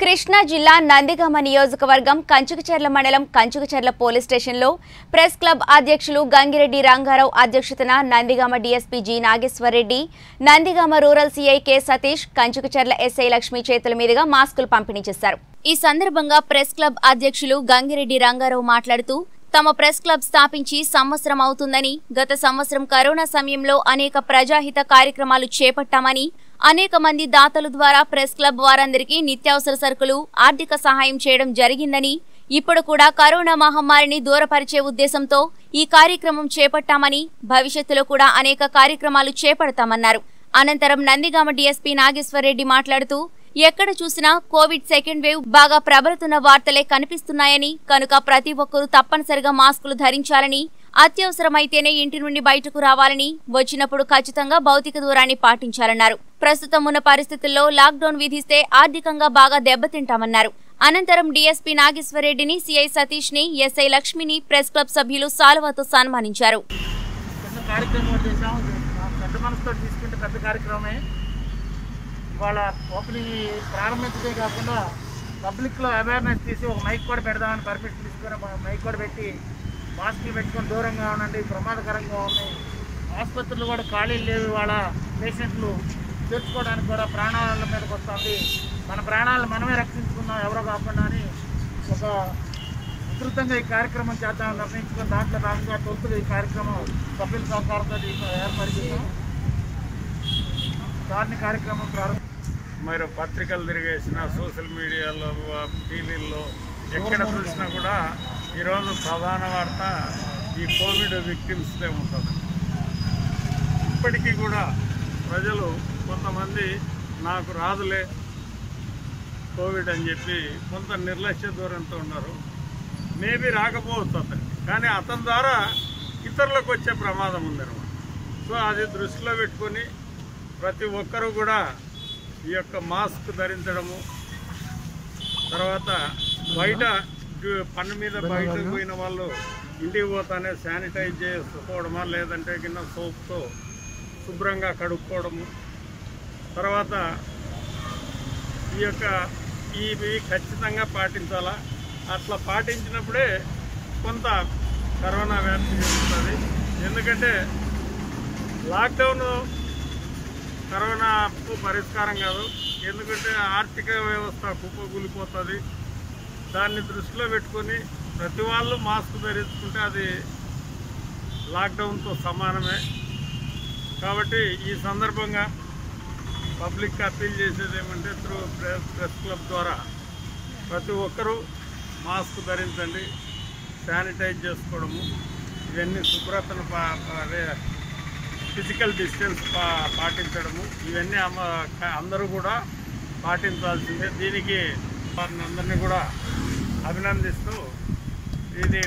కృష్ణా జిల్లా నందిగామ నియోజకవర్గం కంచుకచర్ల మండలం కంచుకచర్ల పోలీస్ స్టేషన్లో ప్రెస్ క్లబ్ అధ్యక్షులు గంగిరెడ్డి రామారావు అధ్యక్షతన Nandigama DSP G Nageswara Reddy, Nandigama rural CI K Satish, Kanchikacherla SI Lakshmi చేతుల మీదుగా మాస్కులు పంపిణీ చేశారు. ఈ సందర్భంగా ప్రెస్ క్లబ్ అధ్యక్షులు గంగిరెడ్డి రామారావు మాట్లాడుతూ, తమ ప్రెస్ క్లబ్ స్థాపించి సంవత్సరం అవుతుందని, గత సంవత్సరం కరోనా సమయంలో అనేక ప్రజాహిత కార్యక్రమాలు చేపట్టామని, అనేక మంది దాతల ద్వారా ప్రెస్ క్లబ్ వారందరికీ నిత్యావసర సరుకులు, ఆర్థిక సహాయం చేయడం జరిగిందని, ఇప్పుడు కూడా కరోనా మహమ్మారిని దూరపరిచే ఉద్దేశంతో ఈ కార్యక్రమం చేపట్టామని, భవిష్యత్తులో కూడా అనేక కార్యక్రమాలు చేపడతామన్నారు. అనంతరం నందిగామ డీఎస్పీ నాగేశ్వరరెడ్డి మాట్లాడుతూ, ఎక్కడ చూసినా కోవిడ్ సెకండ్ వేవ్ బాగా ప్రబలుతున్న వార్తలే కనిపిస్తున్నాయని, కనుక ప్రతి ఒక్కరూ తప్పనిసరిగా మాస్కులు ధరించాలని, అత్యవసరమైతేనే ఇంటి నుండి బయటకు రావాలని, వచ్చినప్పుడు ఖచ్చితంగా భౌతిక దూరాన్ని పాటించాలన్నారు. ప్రస్తుతం ఉన్న పరిస్థితుల్లో లాక్డౌన్ విధిస్తే ఆర్థికంగా బాగా దెబ్బతింటామన్నారు. అనంతరం డీఎస్పీ నాగేశ్వరరెడ్డిని, సీఐ సతీష్ ని, ఎస్ఐ లక్ష్మిని ప్రెస్ క్లబ్ సభ్యులు సాల్వాతో సన్మానించారు. ఇవాళ ఓపెనింగ్ ప్రారంభించే కాకుండా పబ్లిక్లో అవేర్నెస్ తీసి ఒక మైక్ కూడా పెడదామని పర్మిషన్ తీసుకుని మైక్ కూడా పెట్టి, మాస్కులు పెట్టుకొని దూరంగా ఉండండి, ప్రమాదకరంగా ఉన్నాయి, ఆసుపత్రులు కూడా ఖాళీలు లేవు, ఇవాళ పేషెంట్లు చేర్చుకోవడానికి కూడా ప్రాణాల మీదకి వస్తుంది, మన ప్రాణాలను మనమే రక్షించుకుందాం ఎవరో కాకుండా అని ఒక విస్తృతంగా ఈ కార్యక్రమం చేద్దామని నిర్ణయించుకుని, దాంట్లో రాష్ట్ర తొలుతులు ఈ కార్యక్రమం సభ్యుల సహకారంతో ఏర్పడింది. దాన్ని కార్యక్రమం ప్రారంభం మీరు పత్రికలు తిరిగేసిన, సోషల్ మీడియాలో, టీవీల్లో ఎక్కడ చూసినా కూడా ఈరోజు ప్రధాన వార్త ఈ కోవిడ్ విక్టిమ్స్దే ఉంటుంది. ఇప్పటికీ కూడా ప్రజలు కొంతమంది నాకు రాదులే కోవిడ్ అని చెప్పి కొంత నిర్లక్ష్య దూరంతో ఉన్నారు. మేబీ రాకపోవచ్చు అతను, కానీ అతని ద్వారా ఇతరులకు వచ్చే ప్రమాదం ఉందన్నమాట. సో అది దృష్టిలో పెట్టుకొని ప్రతి ఒక్కరూ కూడా ఈ యొక్క మాస్క్ ధరించడము, తర్వాత బయట పన్ను మీద బయటకు పోయిన వాళ్ళు ఇంటికి పోతానే శానిటైజ్ చేసుకోవడమా, లేదంటే కింద సోప్తో శుభ్రంగా కడుక్కోవడము, తర్వాత ఇవి ఖచ్చితంగా పాటించాలా. అట్లా పాటించినప్పుడే కొంత కరోనా వ్యాప్తి జరుగుతుంది. ఎందుకంటే లాక్డౌన్ కరోనాకు పరిష్కారం కాదు, ఎందుకంటే ఆర్థిక వ్యవస్థ కుప్పకూలిపోతుంది. దాన్ని దృష్టిలో పెట్టుకొని ప్రతి వాళ్ళు మాస్క్ ధరించుకుంటే అది లాక్డౌన్తో సమానమే. కాబట్టి ఈ సందర్భంగా పబ్లిక్ అప్పీల్ చేసేది ఏమంటే, ప్రెస్ క్లబ్ ద్వారా ప్రతి ఒక్కరూ మాస్క్ ధరించండి, శానిటైజ్ చేసుకోవడము, ఇవన్నీ శుభ్రతను ఫిజికల్ డిస్టెన్స్ పాటించడము, ఇవన్నీ అందరూ కూడా పాటించాల్సిందే. దీనికి వారిని అందరినీ కూడా అభినందిస్తూ ఇది